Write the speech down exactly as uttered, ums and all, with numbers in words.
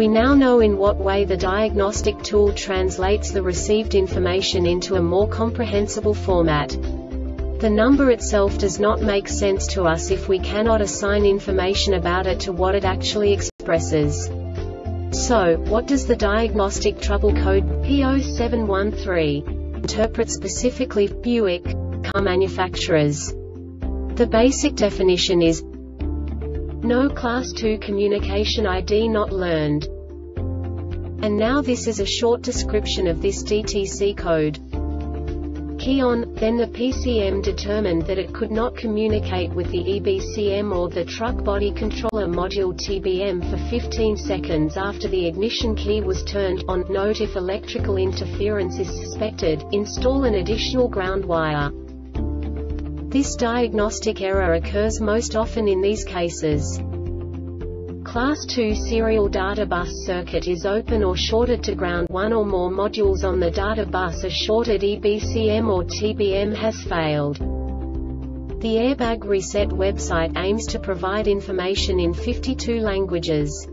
We now know in what way the diagnostic tool translates the received information into a more comprehensible format. The number itself does not make sense to us if we cannot assign information about it to what it actually expresses. So, what does the diagnostic trouble code P zero seven one three interpret specifically for Buick car manufacturers? The basic definition is: no class two communication I D not learned. And now this is a short description of this D T C code. Key on, then the P C M determined that it could not communicate with the E B C M or the truck body controller module T B M for fifteen seconds after the ignition key was turned on. Note: if electrical interference is suspected, install an additional ground wire. This diagnostic error occurs most often in these cases. Class two serial data bus circuit is open or shorted to ground. One or more modules on the data bus are shorted. E B C M or T B M has failed. The Airbag Reset website aims to provide information in fifty-two languages.